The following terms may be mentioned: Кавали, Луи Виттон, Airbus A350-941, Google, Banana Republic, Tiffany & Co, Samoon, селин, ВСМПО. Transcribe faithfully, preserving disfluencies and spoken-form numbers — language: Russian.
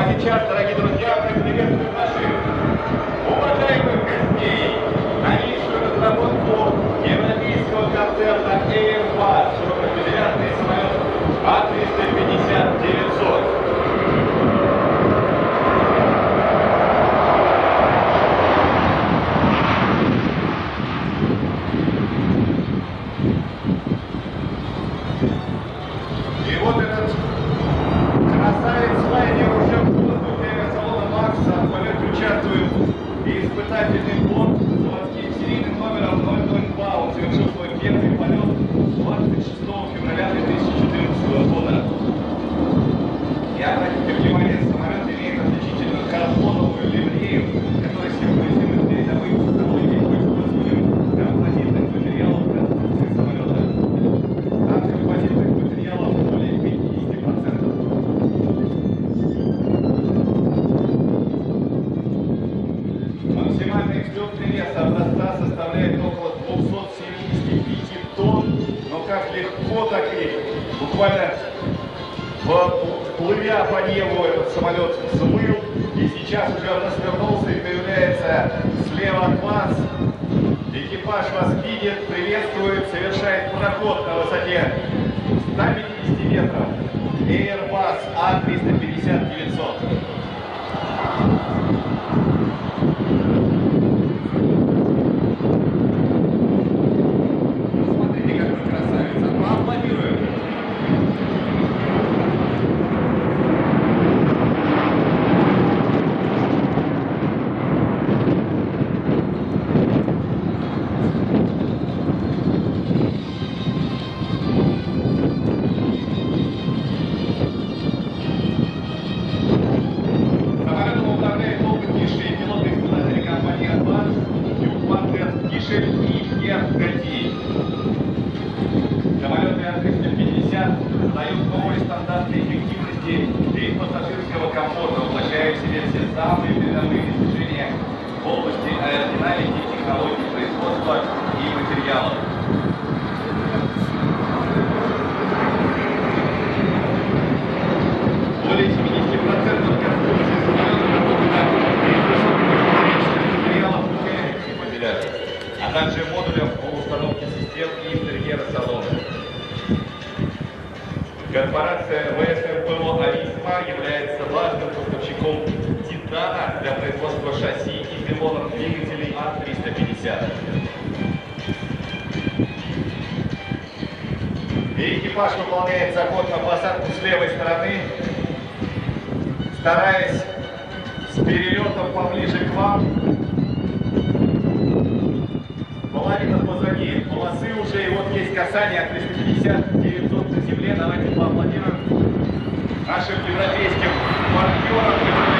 А сейчас, дорогие друзья, приветствую наших уважаемых гостей на низшую разработку европейского концерна Airbus широкопрофильный самолет А триста пятьдесят девятьсот. Буквально плывя по небу этот самолет взмыл, и сейчас уже развернулся и появляется слева от вас. Экипаж вас видит, приветствует, совершает проход на высоте ста пятидесяти метров. Airbus А триста пятьдесят девятьсот. Корпорация ВСМПО-Aviсма является важным поставщиком титана для производства шасси и пилонов двигателей А триста пятьдесят. И экипаж выполняет заход на посадку с левой стороны, стараясь с перелетом поближе к вам. Половина позади полосы уже, и вот есть касание А триста пятьдесят девятьсот на земле. Давайте поаплодируем нашим европейским партнерам, которые